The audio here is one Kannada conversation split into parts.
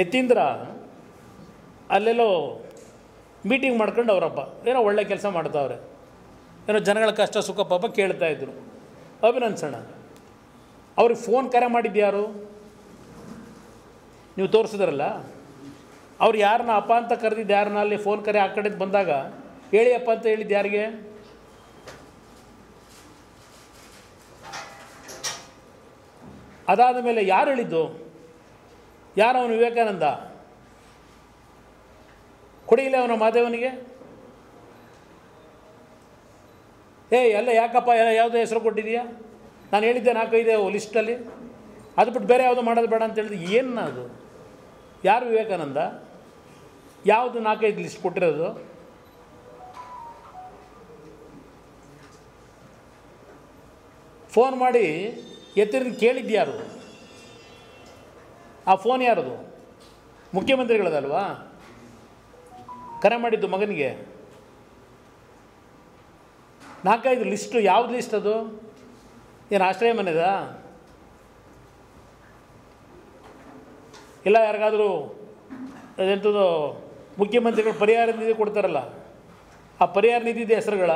ಯತೀಂದ್ರ ಅಲ್ಲೆಲ್ಲೋ ಮೀಟಿಂಗ್ ಮಾಡ್ಕೊಂಡು ಅವರಪ್ಪ ಏನೋ ಒಳ್ಳೆ ಕೆಲಸ ಮಾಡ್ತಾವ್ರೆ, ಏನೋ ಜನಗಳ ಕಷ್ಟ ಸುಖ ಪಾಪ ಕೇಳ್ತಾ ಇದ್ರು, ಅಭಿನಂದಿಸೋಣ. ಅವ್ರಿಗೆ ಫೋನ್ ಕರೆ ಮಾಡಿದ್ಯಾರು ನೀವು ತೋರಿಸಿದ್ರಲ್ಲ, ಅವ್ರು ಯಾರನ್ನ ಅಪ್ಪ ಅಂತ ಕರೆದಿದ್ದು ಯಾರನ್ನ? ಅಲ್ಲಿ ಫೋನ್ ಕರೆ ಆ ಕಡೆದು ಬಂದಾಗ ಹೇಳಿ ಅಪ್ಪ ಅಂತ ಹೇಳಿದ್ದು ಯಾರಿಗೆ? ಅದಾದ ಮೇಲೆ ಯಾರು ಹೇಳಿದ್ದು? ಯಾರು ಅವನು? ವಿವೇಕಾನಂದ ಕೊಡಿಲ್ಲ ಅವನ ಮಾದೇವನಿಗೆ? ಎಲ್ಲ ಯಾಕಪ್ಪ ಯಾವುದೋ ಹೆಸರು ಕೊಟ್ಟಿದೆಯಾ? ನಾನು ಹೇಳಿದ್ದೆ 4-5 ಲಿಸ್ಟಲ್ಲಿ, ಅದು ಬಿಟ್ಟು ಬೇರೆ ಯಾವುದೋ ಮಾಡೋದು ಬೇಡ ಅಂತ ಹೇಳಿದ್ರು. ಏನು ಅದು? ಯಾರು ವಿವೇಕಾನಂದ? ಯಾವುದು 4-5 ಲಿಸ್ಟ್ ಕೊಟ್ಟಿರೋದು? ಫೋನ್ ಮಾಡಿ ಎತ್ತಿರನ್ನು ಕೇಳಿದ್ಯಾರು? ಆ ಫೋನ್ ಯಾರದು? ಮುಖ್ಯಮಂತ್ರಿಗಳದಲ್ವಾ ಕರೆ ಮಾಡಿದ್ದು ಮಗನಿಗೆ? 4-5 ಲಿಸ್ಟು ಯಾವ್ದು ಲಿಸ್ಟ್ ಅದು? ಏನು ಆಶ್ರಯ ಮನೆಯದ? ಇಲ್ಲ ಯಾರಿಗಾದರೂ ಅದಂಥದ್ದು ಮುಖ್ಯಮಂತ್ರಿಗಳು ಪರಿಹಾರ ನಿಧಿ ಕೊಡ್ತಾರಲ್ಲ, ಆ ಪರಿಹಾರ ನಿಧಿದ ಹೆಸರುಗಳ?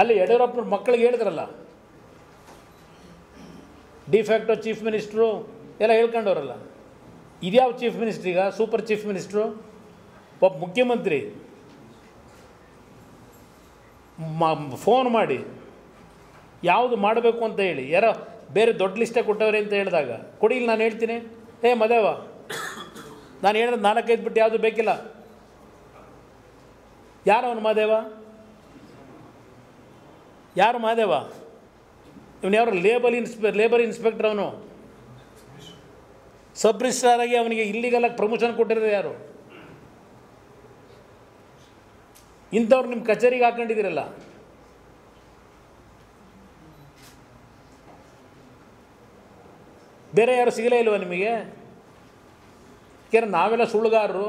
ಅಲ್ಲಿ ಯಡಿಯೂರಪ್ಪನ ಮಕ್ಕಳಿಗೆ ಹೇಳಿದ್ರಲ್ಲ ಡಿಫ್ಯಾಕ್ಟೋ ಚೀಫ್ ಮಿನಿಸ್ಟ್ರು ಎಲ್ಲ ಹೇಳ್ಕೊಂಡವ್ರಲ್ಲ, ಇದ್ಯಾವ ಚೀಫ್ ಮಿನಿಸ್ಟ್ರೀಗ? ಸೂಪರ್ ಚೀಫ್ ಮಿನಿಸ್ಟ್ರು ಒಬ್ಬ ಮುಖ್ಯಮಂತ್ರಿ ಫೋನ್ ಮಾಡಿ ಯಾವುದು ಮಾಡಬೇಕು ಅಂತ ಹೇಳಿ ಯಾರೋ ಬೇರೆ ದೊಡ್ಡ ಲಿಸ್ಟೇ ಕೊಟ್ಟವ್ರೆ ಅಂತ ಹೇಳಿದಾಗ ಕೊಡಿ ಇಲ್ಲಿ ನಾನು ಹೇಳ್ತೀನಿ, ಏ ಮದೇವ ನಾನು ಹೇಳಿದ್ರೆ 4-5 ಬಿಟ್ಟು ಯಾವುದು ಬೇಕಿಲ್ಲ. ಯಾರು ಅವನು ಮಹದೇವ? ಯಾರು ಮಹದೇವ? ಇವನು ಯಾರು? ಲೇಬರ್ ಇನ್ಸ್ಪೆಕ್ಟರ್ ಅವನು. ಸಬ್ ರಿಜಿಸ್ಟ್ರಾರ್ ಆಗಿ ಅವನಿಗೆ ಇಲ್ಲಿಗೆಲ್ಲ ಪ್ರಮೋಷನ್ ಕೊಟ್ಟಿರೋದು ಯಾರು? ಇಂಥವ್ರು ನಿಮ್ಮ ಕಚೇರಿಗೆ ಹಾಕೊಂಡಿದ್ದೀರಲ್ಲ, ಬೇರೆ ಯಾರು ಸಿಗಲೇ ಇಲ್ವ ನಿಮಗೆ? ಯಾಕೆ ನಾವೆಲ್ಲ ಸುಳ್ಳುಗಾರರು?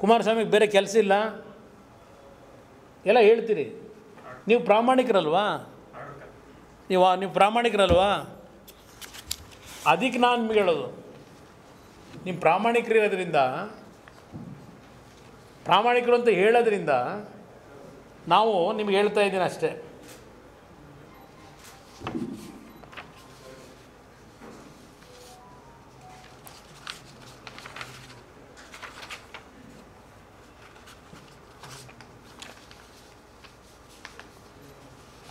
ಕುಮಾರಸ್ವಾಮಿಗೆ ಬೇರೆ ಕೆಲಸ ಇಲ್ಲ ಎಲ್ಲ ಹೇಳ್ತೀರಿ. ನೀವು ಪ್ರಾಮಾಣಿಕರಲ್ವಾ? ನೀವು ಪ್ರಾಮಾಣಿಕರಲ್ವಾ? ಅದಕ್ಕೆ ನಾನು ನಿಮ್ಗೆ ಹೇಳೋದು, ನಿಮ್ಮ ಪ್ರಾಮಾಣಿಕರಿರೋದ್ರಿಂದ, ಪ್ರಾಮಾಣಿಕರು ಅಂತ ಹೇಳೋದ್ರಿಂದ ನಾವು ನಿಮ್ಗೆ ಹೇಳ್ತಾ ಇದ್ದೀನಿ ಅಷ್ಟೇ.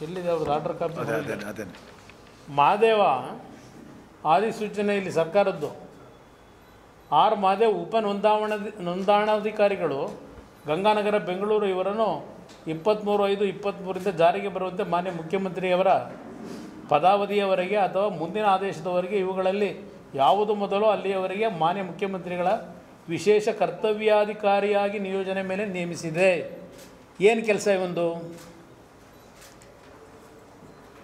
ಎಲ್ಲಿದೆ ಅವ್ರದ್ದು ಆರ್ಡರ್ ಕಾಪಿ? ಮಹದೇವ ಆದಿಸೂಚನೆ ಇಲ್ಲಿ ಸರ್ಕಾರದ್ದು. ಆರ್ ಮಹದೇವ್ ಉಪ ನೋಂದಾವಣಾಧಿಕಾರಿಗಳು ಗಂಗಾನಗರ ಬೆಂಗಳೂರು ಇವರನ್ನು 23/5/23 ಜಾರಿಗೆ ಬರುವಂತೆ ಮಾನ್ಯ ಮುಖ್ಯಮಂತ್ರಿಯವರ ಪದಾವಧಿಯವರೆಗೆ ಅಥವಾ ಮುಂದಿನ ಆದೇಶದವರೆಗೆ, ಇವುಗಳಲ್ಲಿ ಯಾವುದು ಮೊದಲು ಅಲ್ಲಿಯವರೆಗೆ ಮಾನ್ಯ ಮುಖ್ಯಮಂತ್ರಿಗಳ ವಿಶೇಷ ಕರ್ತವ್ಯಾಧಿಕಾರಿಯಾಗಿ ನಿಯೋಜನೆ ಮೇಲೆ ನೇಮಿಸಿದೆ. ಏನು ಕೆಲಸ ಇವೊಂದು?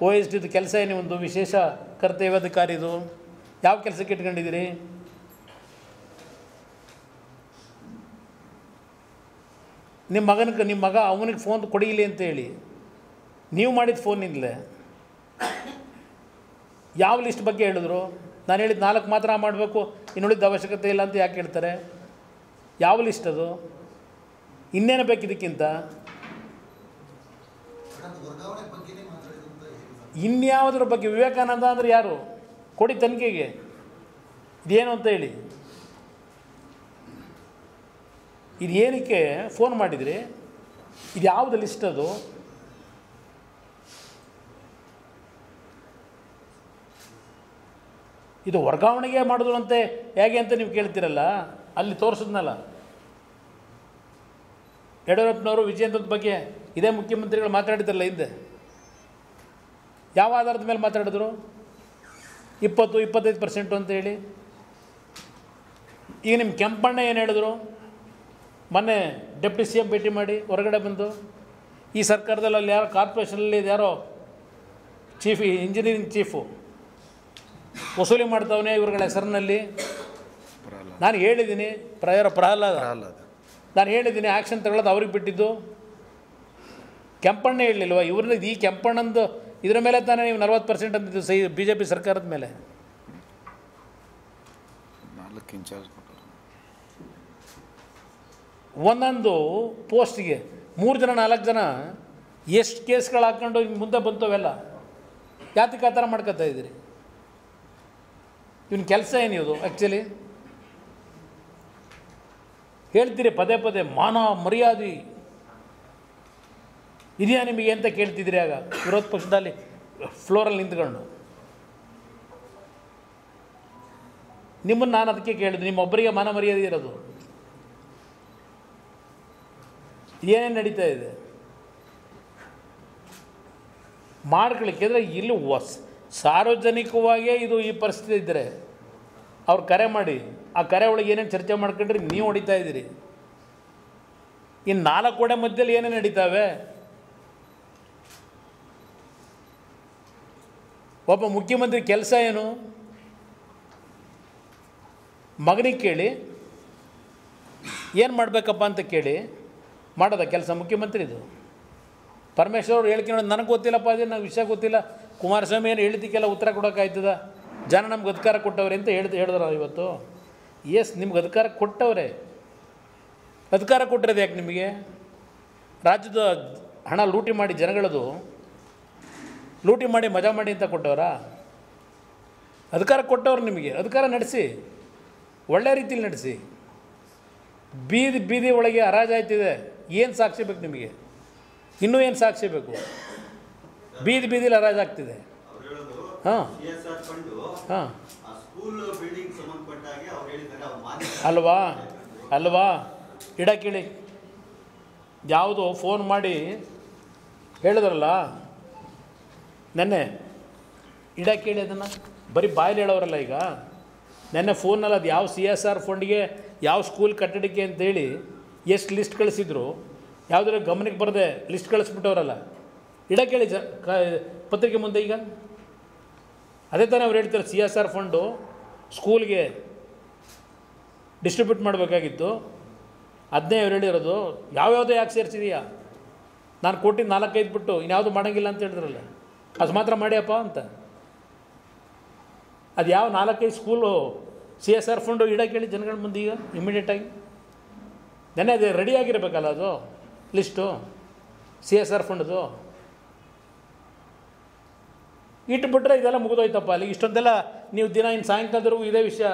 OSD ಕೆಲಸ ಏನು? ಒಂದು ವಿಶೇಷ ಕರ್ತವ್ಯಾಧಿಕಾರಿದು ಯಾವ ಕೆಲಸಕ್ಕೆ ಇಟ್ಕೊಂಡಿದ್ದೀರಿ? ನಿಮ್ಮ ಮಗ ಅವನಿಗೆ ಫೋನ್ ಕೊಡಿಲಿ ಅಂತ ಹೇಳಿ ನೀವು ಮಾಡಿದ ಫೋನಿಂದಲೇ ಯಾವ ಲಿಸ್ಟ್ ಬಗ್ಗೆ ಹೇಳಿದ್ರು? ನಾನು ಹೇಳಿದ 4 ಮಾತ್ರ ಮಾಡಬೇಕು, ಇನ್ನುಳಿದ ಅವಶ್ಯಕತೆ ಇಲ್ಲ ಅಂತ ಯಾಕೆ ಹೇಳ್ತಾರೆ? ಯಾವ ಲಿಸ್ಟ್ ಅದು? ಇನ್ನೇನು ಬೇಕಿದ್ದಕ್ಕಿಂತ ಇನ್ಯಾವುದ್ರ ಬಗ್ಗೆ? ವಿವೇಕಾನಂದ ಅಂದರೆ ಯಾರು? ಕೊಡಿ ತನಿಖೆಗೆ, ಇದೇನು ಅಂತ ಹೇಳಿ. ಇದೇನಕ್ಕೆ ಫೋನ್ ಮಾಡಿದ್ರಿ? ಇದು ಯಾವುದು ಲಿಸ್ಟ್ ಅದು? ಇದು ವರ್ಗಾವಣೆಗೆ ಮಾಡಿದ್ರು ಅಂತೆ ಹೇಗೆ ಅಂತ ನೀವು ಕೇಳ್ತಿರಲ್ಲ, ಅಲ್ಲಿ ತೋರಿಸಿದ್ನಲ್ಲ ಯಡಿಯೂರಪ್ಪನವರು ವಿಜಯೇಂದ್ರದ ಬಗ್ಗೆ ಇದೇ ಮುಖ್ಯಮಂತ್ರಿಗಳು ಮಾತಾಡಿದ್ರಲ್ಲ ಹಿಂದೆ, ಯಾವ ಆಧಾರದ ಮೇಲೆ ಮಾತಾಡಿದ್ರು? 20-25% ಅಂತ ಹೇಳಿ. ಈಗ ನಿಮ್ಮ ಕೆಂಪಣ್ಣ ಏನು ಹೇಳಿದ್ರು? ಮೊನ್ನೆ ಡೆಪ್ಯೂಟಿ CM ಭೇಟಿ ಮಾಡಿ ಹೊರಗಡೆ ಬಂದು ಈ ಸರ್ಕಾರದಲ್ಲಿ ಅಲ್ಲಿ ಯಾರೋ ಕಾರ್ಪೊರೇಷನಲ್ಲಿ ಯಾರೋ ಇಂಜಿನಿಯರಿಂಗ್ ಚೀಫು ವಸೂಲಿ ಮಾಡ್ತಾವನೆ ಇವ್ರಗಳ ಹೆಸರಿನಲ್ಲಿ. ನಾನು ಹೇಳಿದ್ದೀನಿ ಪ್ರಹ್ಲಾದ್, ನಾನು ಹೇಳಿದ್ದೀನಿ ಆ್ಯಕ್ಷನ್ ತಗೊಳ್ಳೋದು ಅವ್ರಿಗೆ ಬಿಟ್ಟಿದ್ದು. ಕೆಂಪಣ್ಣ ಹೇಳಲಿಲ್ವ ಇವ್ರನ್ನ? ಈ ಕೆಂಪಣ್ಣಂದು ಇದರ ಮೇಲೆ ತಾನೇ ನೀವು 40% ಅಂತಿದ್ದು ಬಿಜೆಪಿ ಸರ್ಕಾರದ ಮೇಲೆ ನಾಲ್ಕು ಇನ್ಚಾರ್ಜ್ ಕೊಟ್ಟರು ಒಂದೊಂದು ಪೋಸ್ಟ್ ಗೆ ಮೂರು ಜನ ನಾಲ್ಕು ಜನ ಎಷ್ಟು ಕೇಸ್ಗಳು ಹಾಕೊಂಡು ಮುಂದೆ ಬಂತವೆಲ್ಲ ಯಾತಕ ಆತರ ಮಾಡ್ಕತ್ತಾ ಇದ್ದೀರಿ ಇವನ್ ಕೆಲಸ ಏನು ಇದು ಆಕ್ಚುಲಿ ಹೇಳ್ತೀರಿ ಪದೇ ಪದೇ ಮಾನ ಮರ್ಯಾದೆ ಇದೆಯಾ ನಿಮಗೆ ಅಂತ ಕೇಳ್ತಿದ್ರಿ ಆಗ ವಿರೋಧ ಪಕ್ಷದಲ್ಲಿ ಫ್ಲೋರಲ್ಲಿ ನಿಂತ್ಕೊಂಡು ನಿಮ್ಮನ್ನು ನಾನು ಅದಕ್ಕೆ ಕೇಳಿದೆ ನಿಮ್ಮೊಬ್ಬರಿಗೆ ಮಾನ ಮರ್ಯಾದೆ ಇರೋದು ಏನೇನು ನಡೀತಾ ಇದೆ ಮಾಡ್ಕೊಳ್ಳಿಕ್ಕೆಂದರೆ ಇಲ್ಲಿ ಸಾರ್ವಜನಿಕವಾಗಿಯೇ ಇದು ಈ ಪರಿಸ್ಥಿತಿ ಇದ್ದರೆ ಅವ್ರು ಕರೆ ಮಾಡಿ ಆ ಕರೆ ಒಳಗೆ ಏನೇನು ಚರ್ಚೆ ಮಾಡ್ಕೊಂಡ್ರಿ ನೀವು ಹೊಡಿತಾ ಇದ್ದೀರಿ ಇನ್ನು ನಾಲ್ಕು ಗೋಡೆ ಮಧ್ಯದಲ್ಲಿ ಏನೇನು ನಡೀತಾವೆ ಒಬ್ಬ ಮುಖ್ಯಮಂತ್ರಿ ಕೆಲಸ ಏನು ಮಗನಿಗೆ ಕೇಳಿ ಏನು ಮಾಡಬೇಕಪ್ಪ ಅಂತ ಕೇಳಿ ಮಾಡೋದ ಕೆಲಸ ಮುಖ್ಯಮಂತ್ರಿ ಇದು ಪರಮೇಶ್ವರ್ ಅವರು ಹೇಳ್ಕೊಂಡು ನನಗೆ ಗೊತ್ತಿಲ್ಲಪ್ಪ ಅದೇ ನನಗೆ ವಿಷಯ ಗೊತ್ತಿಲ್ಲ ಕುಮಾರಸ್ವಾಮಿ ಏನು ಹೇಳಿದ್ದಕ್ಕೆಲ್ಲ ಉತ್ತರ ಕೊಡೋಕ್ಕಾಯ್ತದ ಜನ ನಮ್ಗೆ ಅಧಿಕಾರ ಕೊಟ್ಟವ್ರೆ ಅಂತ ಹೇಳಿದ್ರು ಇವತ್ತು ಎಸ್ ನಿಮ್ಗೆ ಅಧಿಕಾರ ಕೊಟ್ಟವ್ರೆ ಅಧಿಕಾರ ಕೊಟ್ಟಿರೋದು ಯಾಕೆ ನಿಮಗೆ ರಾಜ್ಯದ ಹಣ ಲೂಟಿ ಮಾಡಿ ಜನಗಳದು ಲೂಟಿ ಮಾಡಿ ಮಜಾ ಮಾಡಿ ಅಂತ ಕೊಟ್ಟವರಾ ಅಧಿಕಾರ ಕೊಟ್ಟವ್ರು ನಿಮಗೆ ಅಧಿಕಾರ ನಡೆಸಿ ಒಳ್ಳೆ ರೀತಿಯಲ್ಲಿ ನಡೆಸಿ ಬೀದಿ ಬೀದಿ ಒಳಗೆ ಹರಾಜಾಯ್ತಿದೆ ಏನು ಸಾಕ್ಷಿ ಬೇಕು ನಿಮಗೆ ಇನ್ನೂ ಏನು ಸಾಕ್ಷಿ ಬೇಕು ಬೀದಿ ಬೀದಿಲಿ ಹರಾಜಾಗ್ತಿದೆ ಹಾಂ ಹಾಂ ಅಲ್ವಾ ಅಲ್ವಾ ಇಡಕೇಳಿ ಯಾವುದೋ ಫೋನ್ ಮಾಡಿ ಹೇಳಿದ್ರಲ್ಲ ನೆನ್ನೆ ಇಡಕೇಳಿ ಅದನ್ನು ಬರೀ ಬಾಯಲ್ಲಿ ಹೇಳೋರಲ್ಲ ಈಗ ನೆನ್ನೆ ಫೋನಲ್ಲಿ ಅದು ಯಾವ CSR ಫಂಡ್ಗೆ ಯಾವ ಸ್ಕೂಲ್ ಕಟ್ಟಡಕ್ಕೆ ಅಂತೇಳಿ ಎಷ್ಟು ಲಿಸ್ಟ್ ಕಳಿಸಿದ್ರು ಯಾವುದರ ಗಮನಕ್ಕೆ ಬರದೆ ಲಿಸ್ಟ್ ಕಳಿಸ್ಬಿಟ್ಟವ್ರಲ್ಲ ಇಡಕೇಳಿ ಪತ್ರಿಕೆ ಮುಂದೆ ಈಗ ಅದೇ ತಾನೇ ಅವ್ರು ಹೇಳ್ತಾರೆ CSR ಫಂಡು ಸ್ಕೂಲ್ಗೆ ಡಿಸ್ಟ್ರಿಬ್ಯೂಟ್ ಮಾಡಬೇಕಾಗಿತ್ತು ಅದನ್ನೇ ಅವ್ರು ಹೇಳಿರೋದು ಯಾವ್ಯಾವುದೋ ಯಾಕೆ ಸೇರಿಸಿದೀಯಾ ನಾನು ಕೊಟ್ಟಿದ್ದು 4-5 ಬಿಟ್ಟು ಇನ್ಯಾವುದು ಮಾಡೋಂಗಿಲ್ಲ ಅಂತ ಹೇಳಿದ್ರಲ್ಲ ಅದು ಮಾತ್ರ ಮಾಡ್ಯಪ್ಪ ಅಂತ ಅದು ಯಾವ 4-5 ಸ್ಕೂಲು CSR ಫಂಡು ಇಡಕೇಳಿ ಜನಗಳ ಮುಂದೆ ಈಗ ಇಮಿಡಿಯೇಟಾಗಿ ನೆನ್ನೆ ಅದು ರೆಡಿಯಾಗಿರಬೇಕಲ್ಲ ಅದು ಲಿಸ್ಟು CSR ಫಂಡದು ಇಟ್ಬಿಟ್ರೆ ಇದೆಲ್ಲ ಮುಗಿದೋಯ್ತಪ್ಪ ಅಲ್ಲಿ ಇಷ್ಟೊಂದೆಲ್ಲ ನೀವು ದಿನ ಇನ್ನು ಸಾಯಂಕಾಲದವರೆಗೂ ಇದೇ ವಿಷಯ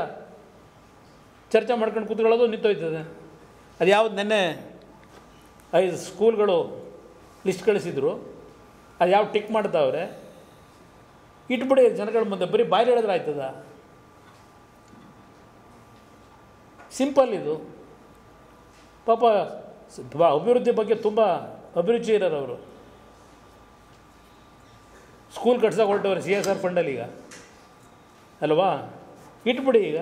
ಚರ್ಚೆ ಮಾಡ್ಕೊಂಡು ಕೂತ್ಕೊಳ್ಳೋದು ನಿಂತೋಯ್ತದೆ ಅದು ಯಾವ್ದು ನೆನ್ನೆ 5 ಸ್ಕೂಲ್ಗಳು ಲಿಸ್ಟ್ ಕಳಿಸಿದ್ರು ಅದು ಯಾವ ಟಿಕ್ ಮಾಡ್ತಾವ್ರೆ ಇಟ್ಬಿಡಿ ಜನಗಳ ಮುಂದೆ ಬರೀ ಬಾಯಿ ಹೇಳಿದ್ರೆ ಆಯ್ತದ ಸಿಂಪಲ್ ಇದು ಪಾಪ ಅಭಿವೃದ್ಧಿ ಬಗ್ಗೆ ತುಂಬ ಅಭಿರುಚಿ ಇರೋರು ಅವರು ಸ್ಕೂಲ್ ಕಟ್ಸೋಕೆ ಹೊರಟವ್ರೆ CSR ಫಂಡಲ್ಲಿ ಈಗ ಅಲ್ವಾ ಇಟ್ಬಿಡಿ ಈಗ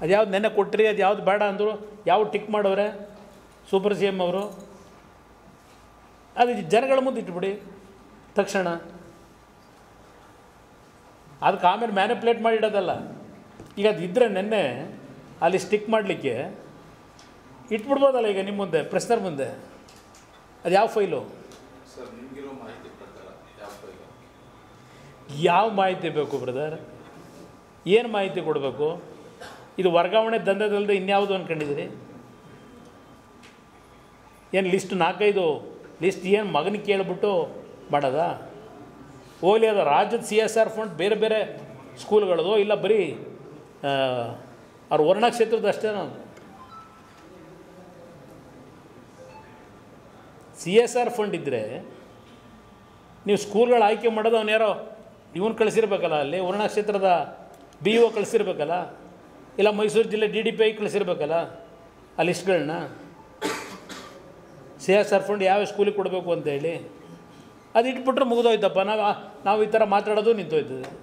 ಅದು ಯಾವ್ದು ನೆನ್ನೆ ಕೊಟ್ಟ್ರಿ ಅದು ಯಾವ್ದು ಬೇಡ ಅಂದರು ಯಾವ ಟಿಕ್ ಮಾಡೋರೆ ಸೂಪರ್ CM ಅವರು ಅದು ಜನಗಳ ಮುಂದೆ ಇಟ್ಬಿಡಿ ತಕ್ಷಣ ಅದಕ್ಕೆ ಆಮೇಲೆ ಮ್ಯಾನಿಪ್ಯುಲೇಟ್ ಮಾಡಿಡೋದಲ್ಲ ಈಗ ಅದು ಇದ್ದರೆ ನೆನ್ನೆ ಅಲ್ಲಿ ಸ್ಟಿಕ್ ಮಾಡಲಿಕ್ಕೆ ಇಟ್ಬಿಡ್ಬೋದಲ್ಲ ಈಗ ನಿಮ್ಮ ಮುಂದೆ ಪ್ರೆಸ್ನರ್ ಮುಂದೆ ಅದು ಯಾವ ಫೈಲು ಯಾವ ಮಾಹಿತಿ ಬೇಕು ಬ್ರದರ್ ಏನು ಮಾಹಿತಿ ಕೊಡಬೇಕು ಇದು ವರ್ಗಾವಣೆ ದಂಧೆದಲ್ಲದೆ ಇನ್ಯಾವುದು ಅಂದ್ಕೊಂಡಿದ್ದೀರಿ ಏನು ಲಿಸ್ಟ್ 4-5 ಲಿಸ್ಟ್ ಏನು ಮಗನ ಕೇಳಿಬಿಟ್ಟು ಮಾಡೋದಾ ಹೋಗಲಿ ಅದು ರಾಜ್ಯದ CSR ಫಂಡ್ ಬೇರೆ ಬೇರೆ ಸ್ಕೂಲ್ಗಳದು ಇಲ್ಲ ಬರೀ ಅವ್ರ ವರ್ಣಕ್ಷೇತ್ರದ ಅಷ್ಟೇ ನಾವು CSR ಫಂಡ್ ಇದ್ದರೆ ನೀವು ಸ್ಕೂಲ್ಗಳು ಆಯ್ಕೆ ಮಾಡೋದು ಅವ್ನು ಯಾರೋ ಇವನು ಕಳಿಸಿರ್ಬೇಕಲ್ಲ ಅಲ್ಲಿ ವರ್ಣಕ್ಷೇತ್ರದ BO ಕಳಿಸಿರ್ಬೇಕಲ್ಲ ಇಲ್ಲ ಮೈಸೂರು ಜಿಲ್ಲೆ DDPI ಕಳಿಸಿರ್ಬೇಕಲ್ಲ ಆ ಲಿಸ್ಟ್ಗಳನ್ನ CSR ಫಂಡ್ ಯಾವ ಸ್ಕೂಲಿಗೆ ಕೊಡಬೇಕು ಅಂತೇಳಿ ಅದು ಇಟ್ಬಿಟ್ರೆ ಮುಗಿದೋಯ್ತಪ್ಪ ನಾವು ಈ ಥರ ಮಾತಾಡೋದು ನಿಂತೋಯ್ತದೆ.